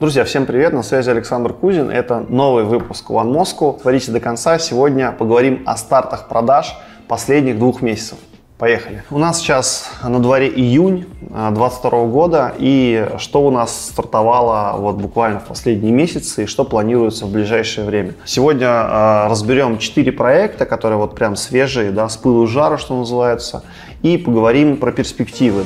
Друзья, всем привет, на связи Александр Кузин, это новый выпуск One Moscow. Смотрите до конца, сегодня поговорим о стартах продаж последних 2 месяцев. Поехали. У нас сейчас на дворе июнь 2022 года, и что у нас стартовало вот буквально в последние месяцы, и что планируется в ближайшее время. Сегодня разберем 4 проекта, которые вот прям свежие, да, с пылу с жару, что называется, и поговорим про перспективы.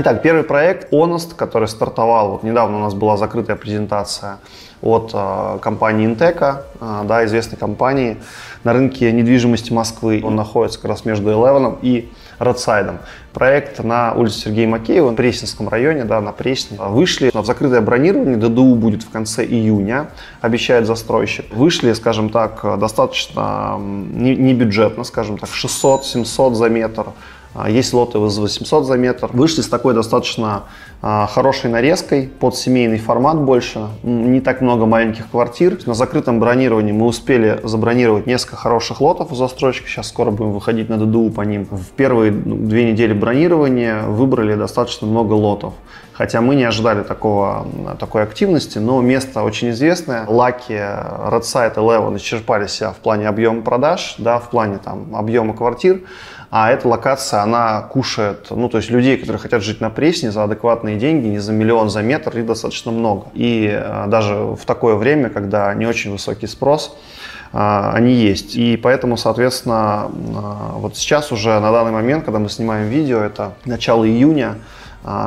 Итак, первый проект ONEST, который стартовал, вот недавно у нас была закрытая презентация от компании Inteka, да, известной компании на рынке недвижимости Москвы. Он находится как раз между Eleven и Родсайдом. Проект на улице Сергея Макеева в Пресненском районе, да, на Пресне. Вышли в закрытое бронирование, ДДУ будет в конце июня, обещает застройщик. Вышли, скажем так, достаточно небюджетно, скажем так, 600-700 за метр. Есть лоты за 800 за метр. Вышли с такой достаточно хорошей нарезкой, под семейный формат больше. Не так много маленьких квартир. На закрытом бронировании мы успели забронировать несколько хороших лотов у застройщика. Сейчас скоро будем выходить на ДДУ по ним. В первые 2 недели бронирования выбрали достаточно много лотов. Хотя мы не ожидали такой активности, но место очень известное. Лаки, Родсайд, Eleven исчерпали себя в плане объема продаж, да, в плане там объема квартир. А эта локация, она кушает, ну, то есть людей, которые хотят жить на Пресне за адекватные деньги, не за миллион за метр, их достаточно много. И даже в такое время, когда не очень высокий спрос, они есть. И поэтому, соответственно, вот сейчас уже на данный момент, когда мы снимаем видео, это начало июня,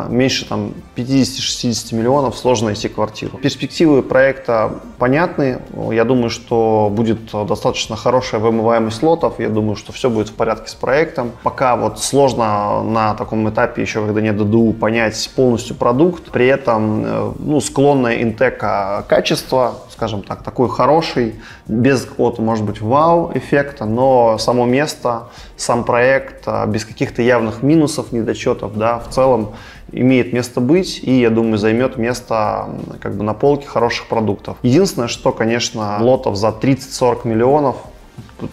меньше там 50-60 миллионов сложно найти квартиру. Перспективы проекта понятны. Я думаю, что будет достаточно хорошая вымываемость лотов. Я думаю, что все будет в порядке с проектом. Пока вот сложно на таком этапе, еще когда нет ДДУ, понять полностью продукт. При этом, ну, склонная Интека качество, скажем так, такой хороший, без какого-то, может быть, вау-эффекта, но само место, сам проект, без каких-то явных минусов, недочетов, да, в целом имеет место быть и, я думаю, займет место как бы на полке хороших продуктов. Единственное, что, конечно, лотов за 30-40 миллионов,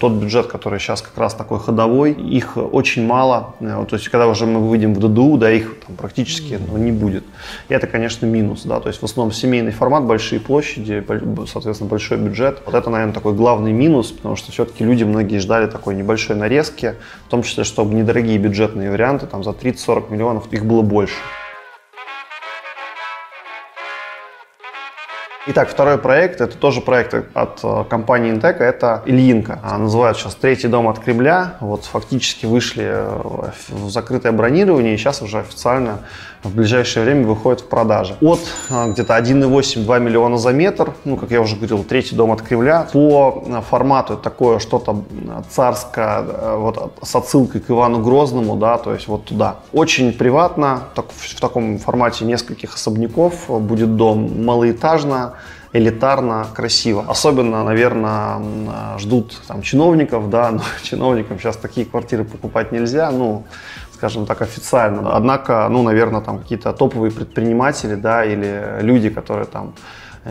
тот бюджет, который сейчас как раз такой ходовой, их очень мало, то есть когда уже мы выйдем в ДДУ, да, их там практически, ну, не будет. И это, конечно, минус, да, то есть в основном семейный формат, большие площади, соответственно, большой бюджет. Вот это, наверное, такой главный минус, потому что все-таки люди многие ждали такой небольшой нарезки, в том числе, чтобы недорогие бюджетные варианты, там за 30-40 миллионов их было больше. Итак, второй проект, это тоже проект от компании Inteka, это Ильинка. Называют сейчас 3-й дом от Кремля. Вот фактически вышли в закрытое бронирование и сейчас уже официально в ближайшее время выходит в продаже. От где-то 1,8-2 миллиона за метр, ну, как я уже говорил, 3-й дом от Кремля. По формату такое что-то царское, вот с отсылкой к Ивану Грозному, да, то есть вот туда. Очень приватно, в таком формате нескольких особняков будет дом, малоэтажно, элитарно, красиво. Особенно, наверное, ждут там чиновников, да, но чиновникам сейчас такие квартиры покупать нельзя, ну, скажем так, официально. Однако, ну, наверное, там какие-то топовые предприниматели, да, или люди, которые там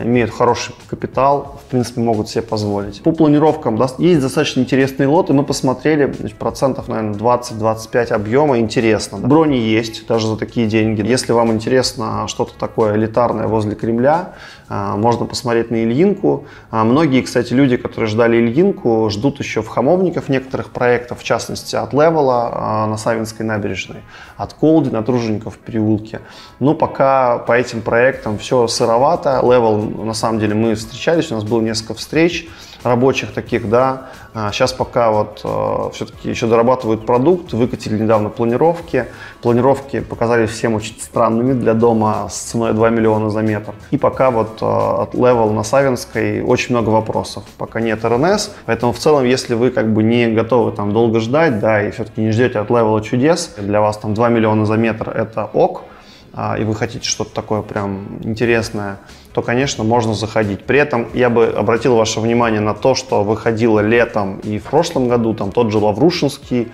имеют хороший капитал, в принципе, могут себе позволить. По планировкам, да, есть достаточно интересные лоты. Мы посмотрели, процентов, наверное, 20-25 объема интересно. Да. Брони есть, даже за такие деньги. Если вам интересно что-то такое элитарное возле Кремля, можно посмотреть на Ильинку. Многие, кстати, люди, которые ждали Ильинку, ждут еще в Хамовников некоторых проектов, в частности, от Левела на Савинской набережной, от Колдина, Тружеников в переулке. Но пока по этим проектам все сыровато. Левел, на самом деле, мы встречались, у нас было несколько встреч рабочих таких, да. Сейчас пока вот все-таки еще дорабатывают продукт, выкатили недавно планировки. Планировки показались всем очень странными для дома с ценой 2 миллиона за метр. И пока вот от Level на Савинской очень много вопросов, пока нет РНС. Поэтому в целом, если вы как бы не готовы там долго ждать, да, и все-таки не ждете от Level чудес, для вас там 2 миллиона за метр это ок, и вы хотите что-то такое прям интересное, то, конечно, можно заходить. При этом я бы обратил ваше внимание на то, что выходило летом и в прошлом году, там тот же Лаврушинский,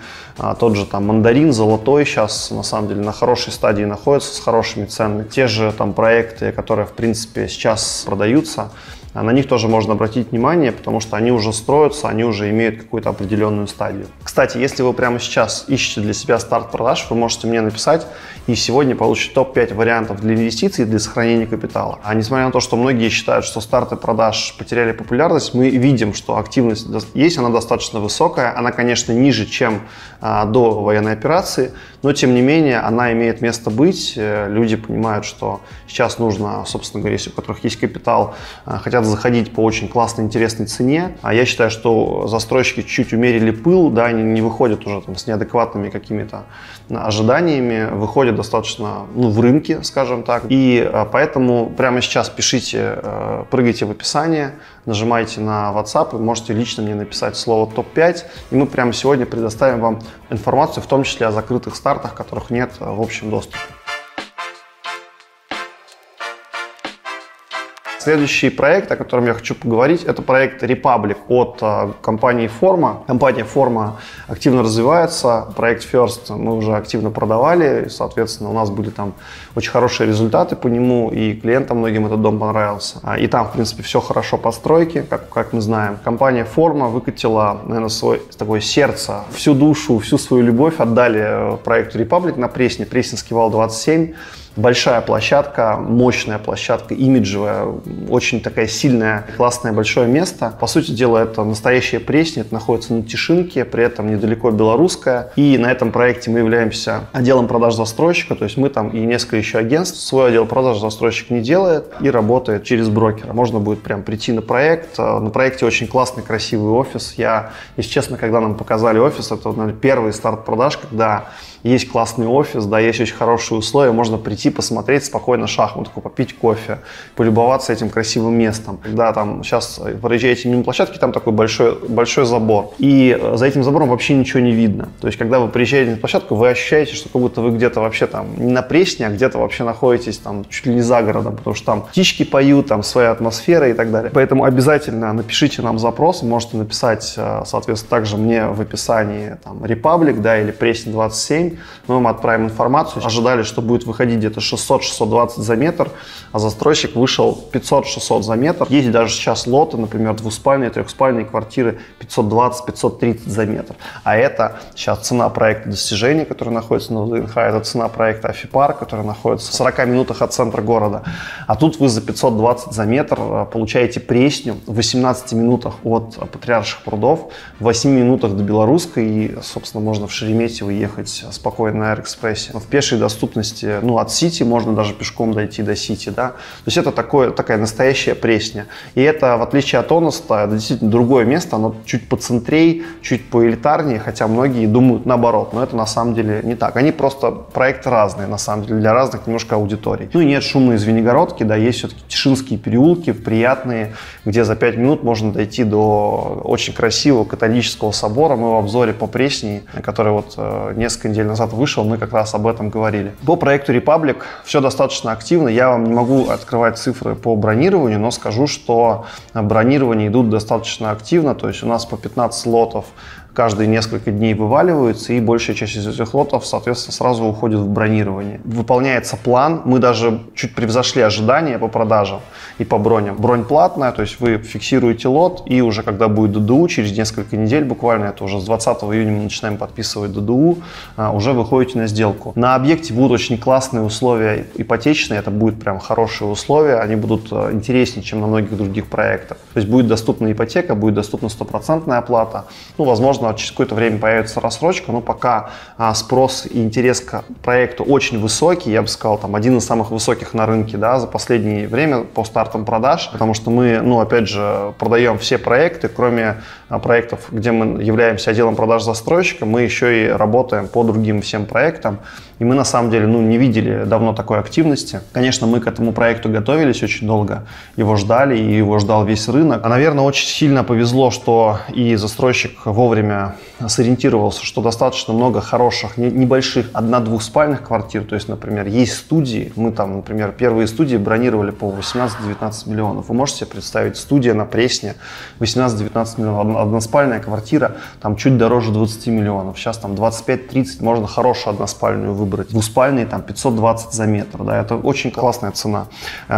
тот же там Мандарин, Золотой сейчас, на самом деле, на хорошей стадии находится, с хорошими ценами. Те же там проекты, которые, в принципе, сейчас продаются, На них тоже можно обратить внимание, потому что они уже строятся, они уже имеют какую-то определенную стадию. Кстати, если вы прямо сейчас ищете для себя старт продаж, вы можете мне написать, и сегодня получите топ-5 вариантов для инвестиций и для сохранения капитала. А несмотря на то, что многие считают, что старты продаж потеряли популярность, мы видим, что активность есть, она достаточно высокая, она, конечно, ниже, чем до военной операции, но, тем не менее, она имеет место быть. Люди понимают, что сейчас нужно, собственно говоря, если у которых есть капитал, хотят заходить по очень классной, интересной цене. А я считаю, что застройщики чуть умерили пыл, да, они не выходят уже там с неадекватными какими-то ожиданиями, выходят достаточно, ну, в рынке, скажем так. И поэтому прямо сейчас пишите, прыгайте в описание, нажимайте на WhatsApp и можете лично мне написать слово топ-5, и мы прямо сегодня предоставим вам информацию, в том числе о закрытых стартах, которых нет в общем доступе. Следующий проект, о котором я хочу поговорить, это проект Republic от компании Форма. Компания Форма активно развивается, проект First мы уже активно продавали, и, соответственно, у нас были там очень хорошие результаты по нему, и клиентам многим этот дом понравился. И там, в принципе, все хорошо по стройке, как мы знаем. Компания Форма выкатила, наверное, свое такое сердце, всю душу, всю свою любовь отдали проекту Republic на Пресне, Пресненский вал 27. Большая площадка, мощная площадка, имиджевая, очень такая сильная, классное большое место. По сути дела, это настоящая Пресня, это находится на Тишинке, при этом недалеко Белорусская. И на этом проекте мы являемся отделом продаж застройщика, то есть мы там и несколько еще агентств. Свой отдел продаж застройщик не делает и работает через брокера. Можно будет прям прийти на проект. На проекте очень классный, красивый офис. Я, если честно, когда нам показали офис, это, наверное, первый старт продаж, когда есть классный офис, да, есть очень хорошие условия, можно прийти, посмотреть спокойно шахматку, попить кофе, полюбоваться этим красивым местом. Когда там сейчас проезжаете мимо площадки, там такой большой забор. И за этим забором вообще ничего не видно. То есть, когда вы приезжаете на площадку, вы ощущаете, что как будто вы где-то вообще там не на Пресне, а где-то вообще находитесь там чуть ли не за городом, потому что там птички поют, там своя атмосфера и так далее. Поэтому обязательно напишите нам запрос, можете написать, соответственно, также мне в описании там Republic, да, или Пресне 27. Мы вам отправим информацию. Ожидали, что будет выходить где-то 600-620 за метр, а застройщик вышел 500-600 за метр. Есть даже сейчас лоты, например, двуспальные, трехспальные квартиры 520-530 за метр. А это сейчас цена проекта «Достижения», который находится на ВДНХ, это цена проекта «Афипарк», который находится в 40 минутах от центра города. А тут вы за 520 за метр получаете Пресню в 18 минутах от Патриарших прудов, в 8 минутах до Белорусской, и, собственно, можно в Шереметьево ехать спокойно на Аэроэкспрессе. В пешей доступности, ну, от Сити, можно даже пешком дойти до Сити, да. То есть это такая настоящая Пресня. И это, в отличие от ONEST, действительно другое место, оно чуть поцентрей, чуть поэлитарнее, хотя многие думают наоборот, но это на самом деле не так. Они просто проекты разные, на самом деле, для разных немножко аудиторий. Ну и нет шумной Звенигородки, да, есть все-таки тишинские переулки, приятные, где за 5 минут можно дойти до очень красивого католического собора. Мы в обзоре по Пресне, который вот несколько недель назад вышел, мы как раз об этом говорили. По проекту Republic все достаточно активно. Я вам не могу открывать цифры по бронированию, но скажу, что бронирования идут достаточно активно. То есть у нас по 15 лотов каждые несколько дней вываливаются, и большая часть из этих лотов, соответственно, сразу уходит в бронирование. Выполняется план. Мы даже чуть превзошли ожидания по продажам и по броням. Бронь платная, то есть вы фиксируете лот, и уже когда будет ДДУ, через несколько недель буквально, это уже с 20 июня мы начинаем подписывать ДДУ, уже выходите на сделку. На объекте будут очень классные условия ипотечные, это будут прям хорошие условия, они будут интереснее, чем на многих других проектах. То есть будет доступна ипотека, будет доступна стопроцентная оплата, ну, возможно, через какое-то время появится рассрочка, но пока спрос и интерес к проекту очень высокий, я бы сказал, там один из самых высоких на рынке, да, за последнее время по стартам продаж, потому что мы, ну, опять же, продаем все проекты, кроме проектов, где мы являемся отделом продаж застройщика, мы еще и работаем по другим всем проектам, и мы, на самом деле, ну, не видели давно такой активности. Конечно, мы к этому проекту готовились очень долго, его ждали, и его ждал весь рынок. А, наверное, очень сильно повезло, что и застройщик вовремя сориентировался, что достаточно много хороших, небольших, 1-2-спальных квартир, то есть, например, есть студии, мы там, например, первые студии бронировали по 18-19 миллионов, вы можете себе представить, студия на Пресне, 18-19 миллионов, односпальная квартира, там чуть дороже 20 миллионов, сейчас там 25-30, можно хорошую односпальную выбрать. выбрать. Двуспальный там 520 за метр, да, это очень классная цена.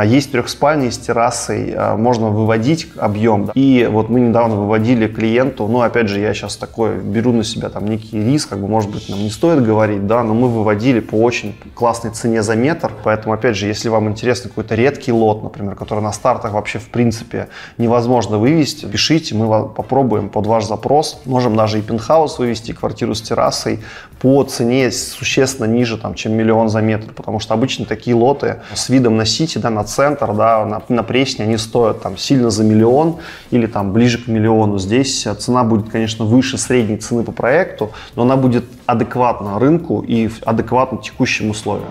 Есть трехспальные с террасой, можно выводить объем. Да. И вот мы недавно выводили клиенту, ну опять же я сейчас такой беру на себя там некий риск, как бы может быть нам не стоит говорить, да, но мы выводили по очень классной цене за метр, поэтому опять же, если вам интересно какой-то редкий лот, например, который на стартах вообще в принципе невозможно вывести, пишите, мы попробуем под ваш запрос, можем даже и пентхаус вывести, и квартиру с террасой по цене существенно ниже, там, чем миллион за метр, потому что обычно такие лоты с видом на сити, да, на центр, да, на Пресне, они стоят там сильно за миллион или там ближе к миллиону. Здесь цена будет, конечно, выше средней цены по проекту, но она будет адекватна рынку и адекватна текущим условиям.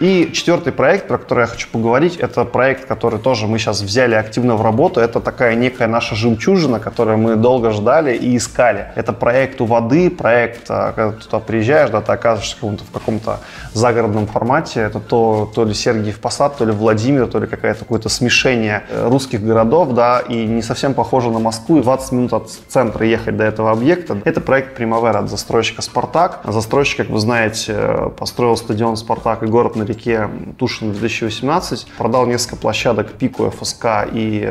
И четвертый проект, про который я хочу поговорить, это проект, который тоже мы сейчас взяли активно в работу. Это такая некая наша жемчужина, которую мы долго ждали и искали. Это проект у воды, проект, когда ты туда приезжаешь, да, ты оказываешься в каком-то загородном формате. Это то ли Сергиев Посад, то ли Владимир, то ли какое-то смешение русских городов, да, и не совсем похоже на Москву. 20 минут от центра ехать до этого объекта. Это проект Primavera от застройщика Спартак. Застройщик, как вы знаете, построил стадион Спартак и город на реке Тушин 2018, продал несколько площадок Пику, ФСК и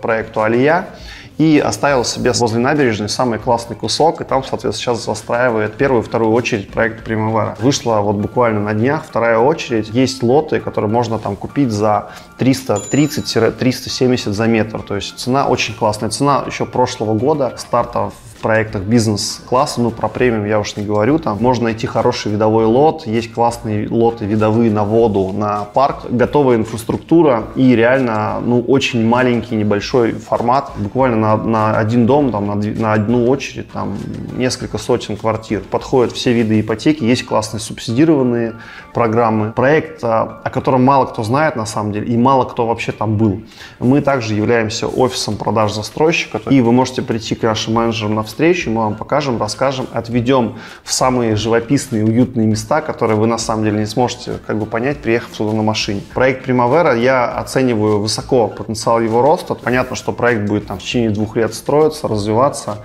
проекту Алия и оставил себе возле набережной самый классный кусок, и там, соответственно, сейчас застраивает первую и вторую очередь проект Primavera. Вышла вот буквально на днях вторая очередь. Есть лоты, которые можно там купить за 330-370 за метр, то есть цена очень классная. Цена еще прошлого года стартов проектах бизнес-класса, ну про премиум я уж не говорю, там можно найти хороший видовой лот, есть классные лоты видовые на воду, на парк, готовая инфраструктура и реально, ну, очень маленький, небольшой формат, буквально на один дом, там, на одну очередь, там, несколько сотен квартир, подходят все виды ипотеки, есть классные субсидированные программы. Проект, о котором мало кто знает, на самом деле, и мало кто вообще там был. Мы также являемся офисом продаж застройщика, и вы можете прийти к нашим менеджерам на встречу, мы вам покажем, расскажем, отведем в самые живописные, уютные места, которые вы на самом деле не сможете как бы понять, приехав сюда на машине. Проект Primavera, я оцениваю высоко потенциал его роста. Понятно, что проект будет там в течение 2 лет строиться, развиваться,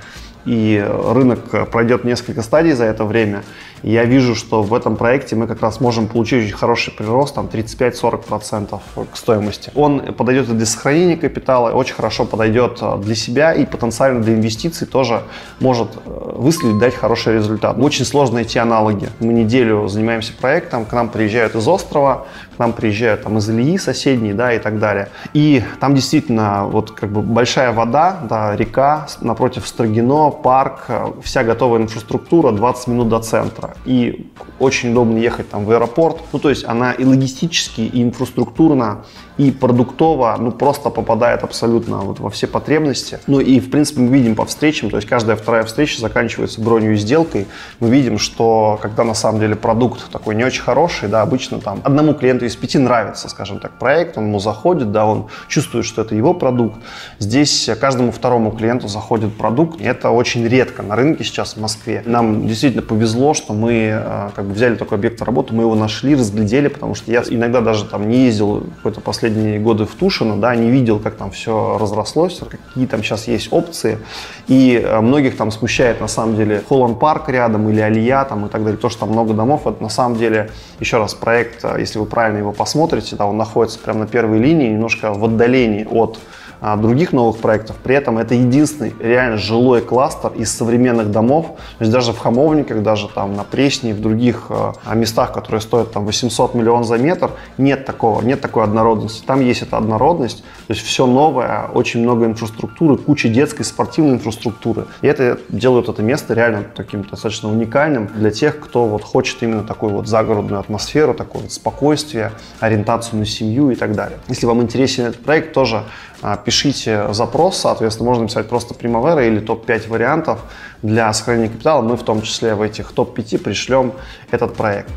и рынок пройдет несколько стадий за это время. Я вижу, что в этом проекте мы как раз можем получить очень хороший прирост, там 35-40% к стоимости. Он подойдет и для сохранения капитала, очень хорошо подойдет для себя и потенциально для инвестиций тоже может выследить, дать хороший результат. Очень сложно найти аналоги. Мы неделю занимаемся проектом, к нам приезжают из острова, к нам приезжают там из Ильи соседней, да, и так далее. И там действительно вот как бы большая вода, да, река, напротив Строгино, парк, вся готовая инфраструктура, 20 минут до центра. И очень удобно ехать там в аэропорт. Ну, то есть она и логистически, и инфраструктурно, и продуктово, ну, просто попадает абсолютно вот во все потребности. Ну, и, в принципе, мы видим по встречам, то есть каждая вторая встреча заканчивается бронью и сделкой. Мы видим, что когда на самом деле продукт такой не очень хороший, да, обычно там одному клиенту из 5 нравится, скажем так, проект, он ему заходит, да, он чувствует, что это его продукт. Здесь каждому второму клиенту заходит продукт. И это очень редко на рынке сейчас в Москве. Нам действительно повезло, что мы как бы взяли такой объект в работу, мы его нашли, разглядели, потому что я иногда даже там не ездил какой-то последние годы в Тушино, да, не видел, как там все разрослось, какие там сейчас есть опции. И многих там смущает на самом деле Холланд Парк рядом или Алия там и так далее, то, что там много домов. Это на самом деле, еще раз, проект, если вы правильно его посмотрите, да, он находится прямо на первой линии, немножко в отдалении от других новых проектов. При этом это единственный реально жилой кластер из современных домов. То есть даже в Хамовниках, даже там на Пресне, в других местах, которые стоят там 800 миллионов за метр, нет такого, нет такой однородности. Там есть эта однородность, то есть все новое, очень много инфраструктуры, куча детской спортивной инфраструктуры. И это делает это место реально таким достаточно уникальным для тех, кто вот хочет именно такую вот загородную атмосферу, такое вот спокойствие, ориентацию на семью и так далее. Если вам интересен этот проект, тоже пишите запрос, соответственно, можно написать просто Primavera или топ-5 вариантов для сохранения капитала. Мы в том числе в этих топ-5 пришлем этот проект.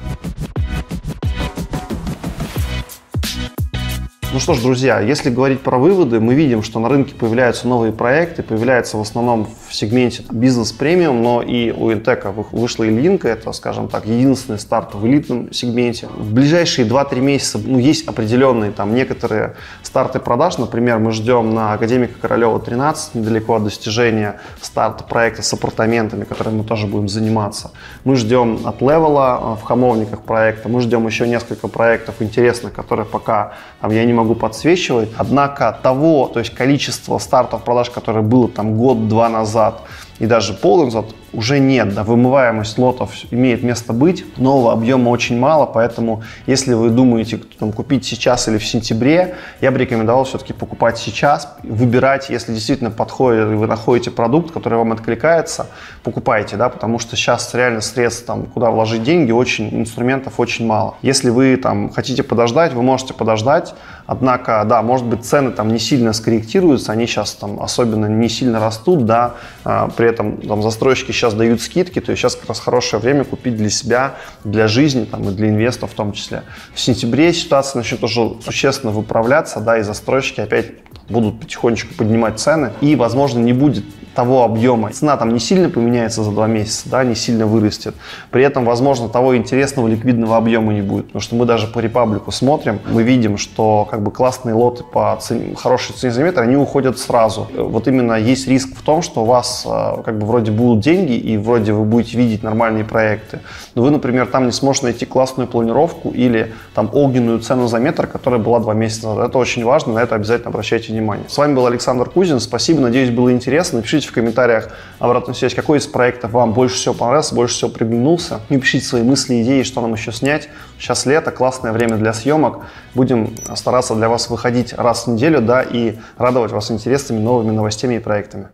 Ну что ж, друзья, если говорить про выводы, мы видим, что на рынке появляются новые проекты, появляются в основном в сегменте бизнес-премиум, но и у Inteka вышла Ильинка, это, скажем так, единственный старт в элитном сегменте. В ближайшие 2-3 месяца есть определенные там некоторые старты продаж, например, мы ждем на Академика Королева 13, недалеко от достижения старта проекта с апартаментами, которым мы тоже будем заниматься. Мы ждем от Левела в Хамовниках проекта, мы ждем еще несколько проектов интересных, которые пока там, я не могу подсвечивать. Однако того, то есть количество стартов продаж, которое было там год-два назад и даже полгода назад, уже нет. Да, вымываемость лотов имеет место быть, нового объема очень мало, поэтому если вы думаете там, купить сейчас или в сентябре, я бы рекомендовал все-таки покупать сейчас, выбирать, если действительно подходит, вы находите продукт, который вам откликается, покупайте, да, потому что сейчас реально средств, там, куда вложить деньги, очень, инструментов очень мало. Если вы там хотите подождать, вы можете подождать, однако, да, может быть, цены там не сильно скорректируются, они сейчас там особенно не сильно растут, да, при этом там застройщики сейчас дают скидки, то есть сейчас как раз хорошее время купить для себя, для жизни там, и для инвесторов в том числе. В сентябре ситуация начнет уже существенно выправляться, да, и застройщики опять будут потихонечку поднимать цены, и, возможно, не будет того объема. Цена там не сильно поменяется за 2 месяца, да, не сильно вырастет. При этом, возможно, того интересного ликвидного объема не будет, потому что мы даже по Republic смотрим, мы видим, что как бы классные лоты по цене, хорошей цене за метр, они уходят сразу. Вот именно есть риск в том, что у вас как бы вроде будут деньги и вроде вы будете видеть нормальные проекты, но вы, например, там не сможете найти классную планировку или там огненную цену за метр, которая была 2 месяца назад. Это очень важно, на это обязательно обращайте внимание. С вами был Александр Кузин, спасибо, надеюсь, было интересно. Напишите в комментариях обратную связь, какой из проектов вам больше всего понравился, больше всего приглянулся. И пишите свои мысли, идеи, что нам еще снять. Сейчас лето, классное время для съемок. Будем стараться для вас выходить раз в неделю, да, и радовать вас интересными новыми новостями и проектами.